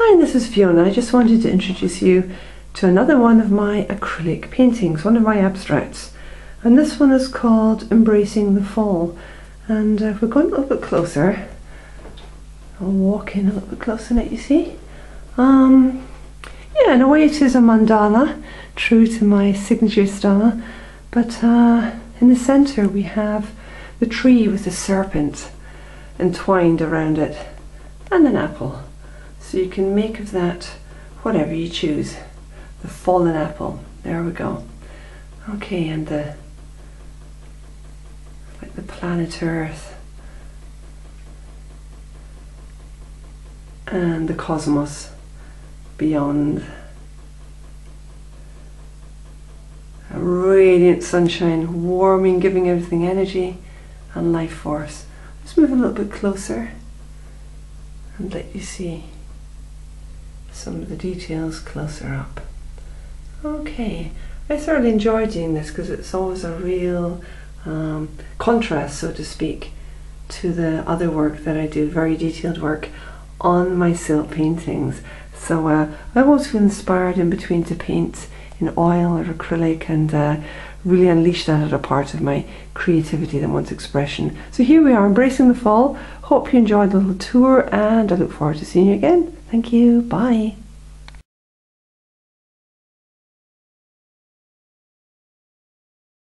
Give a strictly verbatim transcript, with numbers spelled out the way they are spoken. Hi, this is Fiona. I just wanted to introduce you to another one of my acrylic paintings, one of my abstracts. And this one is called Embracing the Fall. And uh, if we're going a little bit closer, I'll walk in a little bit closer now, you see. Um, yeah, in a way it is a mandala, true to my signature style. But uh, in the centre we have the tree with the serpent entwined around it and an apple. So you can make of that whatever you choose. The fallen apple. There we go. Okay, and the like the planet Earth and the cosmos beyond. A radiant sunshine, warming, giving everything energy and life force. Let's move a little bit closer and let you see some of the details closer up. Okay, I thoroughly enjoy doing this because it's always a real um, contrast, so to speak, to the other work that I do, very detailed work on my silk paintings. So uh, I always feel inspired in between to paint in oil or acrylic and uh, really unleash that other part of my creativity that wants expression. So here we are, Embracing the Fall. Hope you enjoyed the little tour and I look forward to seeing you again. Thank you. Bye.